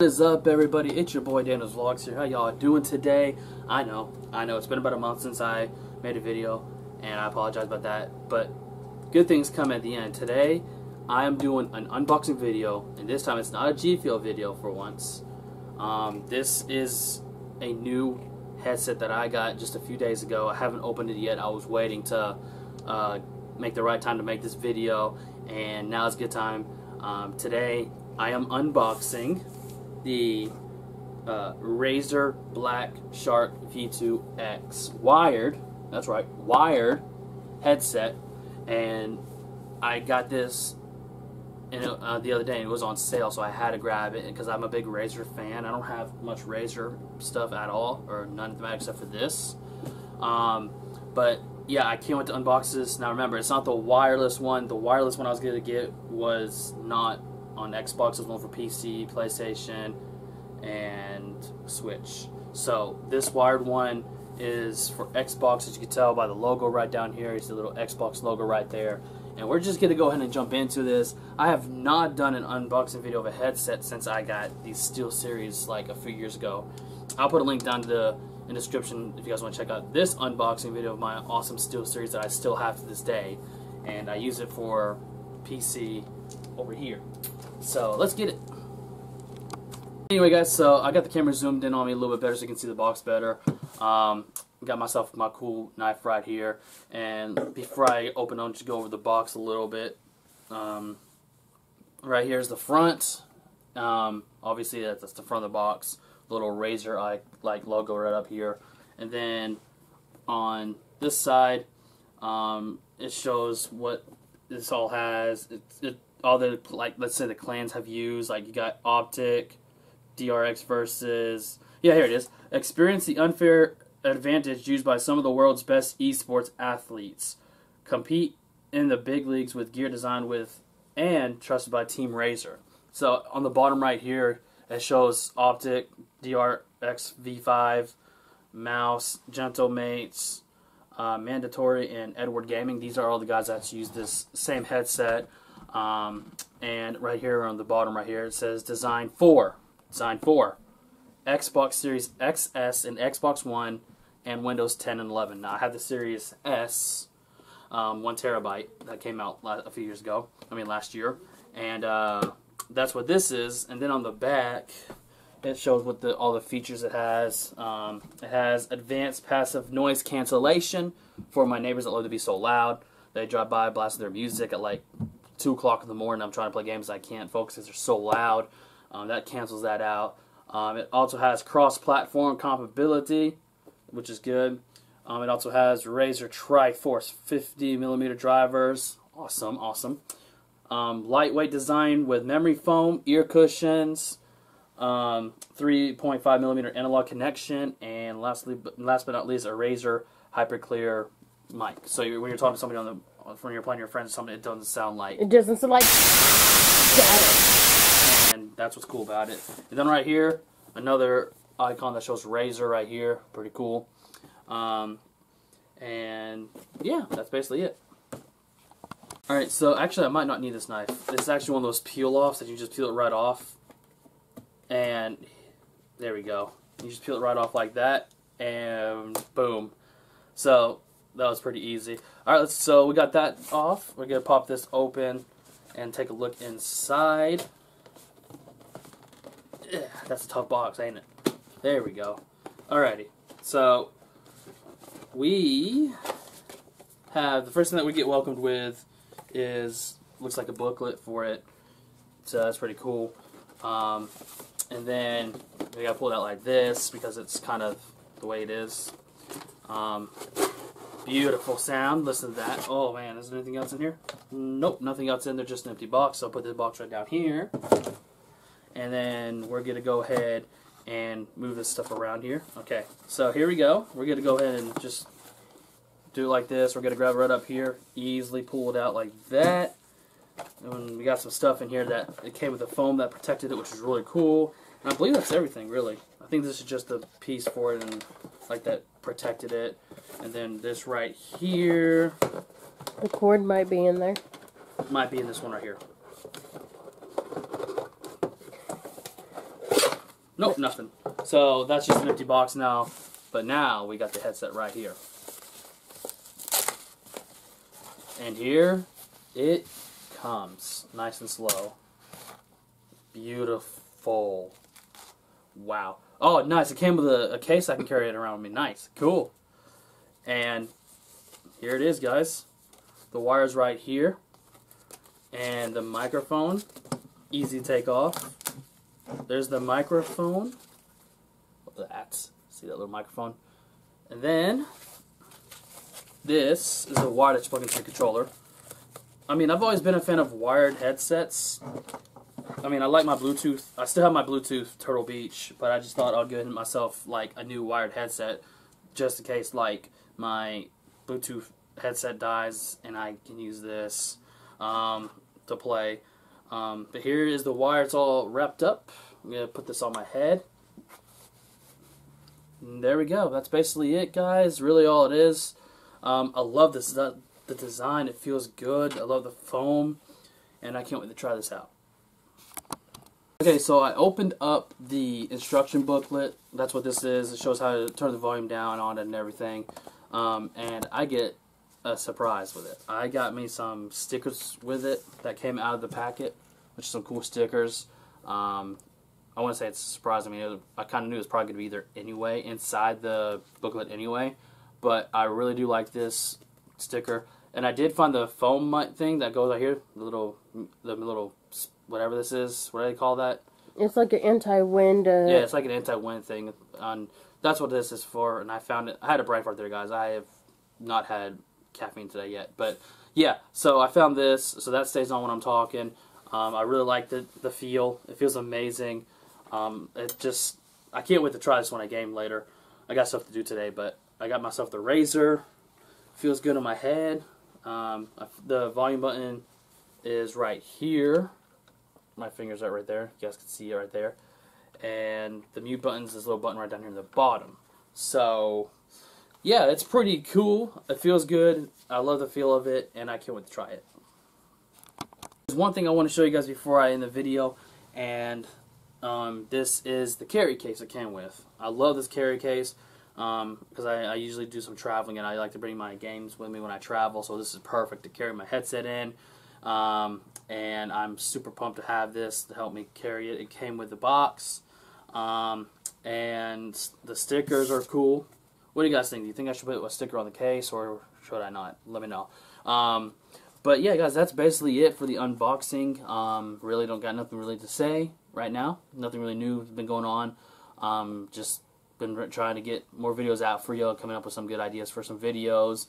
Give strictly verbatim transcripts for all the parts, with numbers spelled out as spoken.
What is up, everybody? It's your boy Daniel's Vlogs here. How y'all doing today? I know, I know, it's been about a month since I made a video, and I apologize about that, but good things come at the end. Today, I am doing an unboxing video, and this time it's not a G Fuel video for once. Um, this is a new headset that I got just a few days ago. I haven't opened it yet. I was waiting to uh, make the right time to make this video, and now it's good time. Um, today, I am unboxing the uh, Razer BlackShark V two X wired, that's right, wired headset, and I got this in, uh, the other day, and it was on sale, so I had to grab it because I'm a big Razer fan. I don't have much Razer stuff at all, or none of them except for this, um, but yeah, I can't wait to unbox this. Now remember, it's not the wireless one. The wireless one I was going to get was not on Xbox, is one for P C, PlayStation, and Switch. So this wired one is for Xbox, as you can tell by the logo right down here. It's the little Xbox logo right there. And we're just gonna go ahead and jump into this. I have not done an unboxing video of a headset since I got these Steel Series like a few years ago. I'll put a link down to the in the description if you guys want to check out this unboxing video of my awesome Steel Series that I still have to this day, and I use it for P C over here. So let's get it. Anyway, guys, so I got the camera zoomed in on me a little bit better so you can see the box better. Um, got myself my cool knife right here. And before I open, I'll just go over the box a little bit. Um, right here is the front. Um, obviously, that's the front of the box. Little Razer like logo right up here. And then on this side, um, it shows what this all has. It, it, all the, like, let's say the clans have used, like, you got Optic, D R X versus, yeah, here it is, experience the unfair advantage used by some of the world's best esports athletes, compete in the big leagues with gear designed with and trusted by Team Razer. So on the bottom right here, it shows Optic, D R X V five, Mouse, Gentle Mates, uh, Mandatory, and Edward Gaming. These are all the guys that's used this same headset. Um, and right here on the bottom right here, it says design for, design for, Xbox Series X S and Xbox One and Windows ten and eleven. Now I have the Series S, um, one terabyte that came out a few years ago, I mean last year, and uh, that's what this is. And then on the back, it shows what the, all the features it has. Um, it has advanced passive noise cancellation for my neighbors that love to be so loud. They drive by blasting their music at like two o'clock in the morning. I'm trying to play games, I can't focus because they're so loud. Um, that cancels that out. Um, it also has cross-platform compatibility, which is good. Um, it also has Razer TriForce fifty millimeter drivers. Awesome, awesome. Um, lightweight design with memory foam, ear cushions, um, three point five millimeter analog connection, and lastly, last but not least, a Razer HyperClear mic. So when you're talking to somebody on the when you're playing your friends, something it doesn't sound like. It doesn't sound like. And that's what's cool about it. And then right here, another icon that shows Razer right here. Pretty cool. Um, and yeah, that's basically it. All right, so actually I might not need this knife. This is actually one of those peel-offs that you just peel it right off. And there we go. You just peel it right off like that, and boom. So that was pretty easy. All right, let's, so we got that off. We're going to pop this open and take a look inside. Yeah, that's a tough box, ain't it? There we go. Alrighty. So we have the first thing that we get welcomed with is, looks like a booklet for it. So that's pretty cool. Um, and then we got to pull it out like this because it's kind of the way it is. Um, Beautiful sound. Listen to that. Oh man, is there anything else in here? Nope, nothing else in there, just an empty box. So I'll put this box right down here. And then we're going to go ahead and move this stuff around here. Okay, so here we go. We're going to go ahead and just do it like this. We're going to grab it right up here, easily pull it out like that. And we got some stuff in here that it came with a foam that protected it, which is really cool. And I believe that's everything, really. I think this is just the piece for it and like that protected it. And then this right here. The cord might be in there. Might be in this one right here. Nope, nothing. So that's just an empty box now. But now we got the headset right here. And here it comes. Nice and slow. Beautiful. Wow. Oh, nice. It came with a, a case. I can carry it around with me. Nice. Cool. And here it is, guys. The wire's right here. And the microphone. Easy to take off. There's the microphone. That. See that little microphone? And then this is a wire that's plugged into the controller. I mean, I've always been a fan of wired headsets. I mean, I like my Bluetooth. I still have my Bluetooth Turtle Beach, but I just thought I'd get myself like a new wired headset just in case like my Bluetooth headset dies and I can use this um, to play. Um, but here is the wire. It's all wrapped up. I'm going to put this on my head. And there we go. That's basically it, guys. Really all it is. Um, I love this, the, the design. It feels good. I love the foam. And I can't wait to try this out. Okay, so I opened up the instruction booklet. That's what this is. It shows how to turn the volume down on it and everything. Um, and I get a surprise with it. I got me some stickers with it that came out of the packet, which is some cool stickers. Um, I want to say it's a surprise. I mean, I kind of knew it was probably going to be there anyway, inside the booklet anyway. But I really do like this sticker. And I did find the foam thing that goes out here, the little, the little whatever this is. What do they call that? It's like an anti-wind. Uh... Yeah, it's like an anti-wind thing. And that's what this is for. And I found it. I had a Breitbart there, guys. I have not had caffeine today yet. But yeah, so I found this. So that stays on when I'm talking. Um, I really like the, the feel. It feels amazing. Um, it just, I can't wait to try this when I game later. I got stuff to do today, but I got myself the Razer. Feels good on my head. Um, I, the volume button is right here. My finger's out right there. You guys can see it right there. And the mute button's this little button right down here in the bottom. So, yeah, it's pretty cool. It feels good. I love the feel of it, and I can't wait to try it. There's one thing I want to show you guys before I end the video, and Um, this is the carry case it came with. I love this carry case because um, I, I usually do some traveling and I like to bring my games with me when I travel, so this is perfect to carry my headset in. Um, and I'm super pumped to have this to help me carry it. It came with the box. Um, and the stickers are cool. What do you guys think? Do you think I should put a sticker on the case or should I not? Let me know. Um, but yeah, guys, that's basically it for the unboxing. Um, really don't got nothing really to say right now. Nothing really new has been going on. Um, just been trying to get more videos out for y'all, coming up with some good ideas for some videos.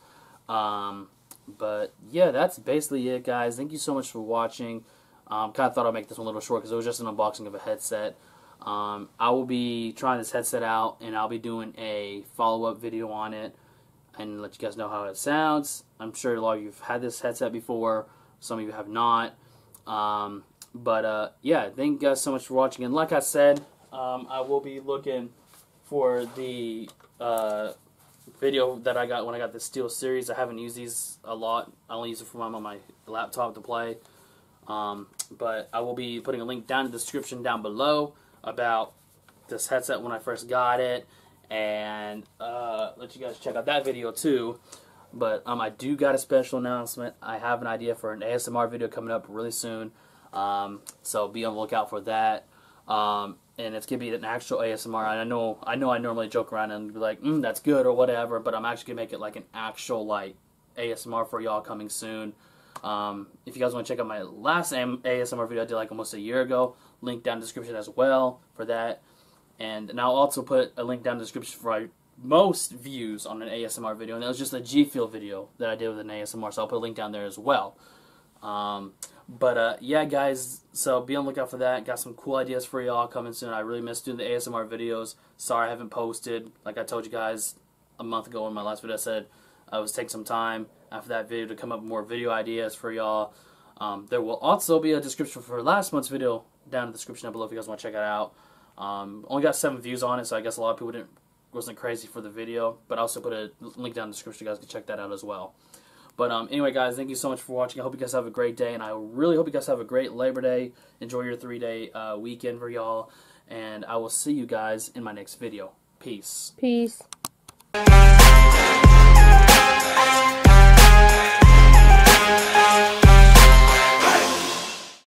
Um, but yeah, that's basically it, guys. Thank you so much for watching. Um, kind of thought I'd make this one a little short because it was just an unboxing of a headset. Um, I will be trying this headset out and I'll be doing a follow-up video on it and let you guys know how it sounds. I'm sure a lot of you have had this headset before. Some of you have not. Um, But, uh, yeah, thank you guys so much for watching. And like I said, um, I will be looking for the uh, video that I got when I got the Steel Series. I haven't used these a lot. I only use it for when I'm on my laptop to play. Um, but I will be putting a link down in the description down below about this headset when I first got it. And uh, let you guys check out that video, too. But um, I do got a special announcement. I have an idea for an A S M R video coming up really soon. Um, so be on the lookout for that, um, and it's gonna be an actual A S M R. And I know, I know, I normally joke around and be like, mm, "That's good" or whatever, but I'm actually gonna make it like an actual like A S M R for y'all coming soon. Um, if you guys want to check out my last A S M R video I did like almost a year ago, link down in the description as well for that. And, and I'll also put a link down in the description for our most views on an A S M R video, and that was just a G Feel video that I did with an A S M R. So I'll put a link down there as well. Um, But, uh, yeah, guys, so be on the lookout for that. Got some cool ideas for y'all coming soon. I really miss doing the A S M R videos. Sorry I haven't posted. Like I told you guys a month ago in my last video, I said I was taking some time after that video to come up with more video ideas for y'all. Um, there will also be a description for last month's video down in the description down below if you guys want to check it out. Um, only got seven views on it, so I guess a lot of people didn't wasn't crazy for the video. But I also put a link down in the description. You guys can check that out as well. But um, anyway, guys, thank you so much for watching. I hope you guys have a great day, and I really hope you guys have a great Labor Day. Enjoy your three-day uh, weekend for y'all, and I will see you guys in my next video. Peace. Peace.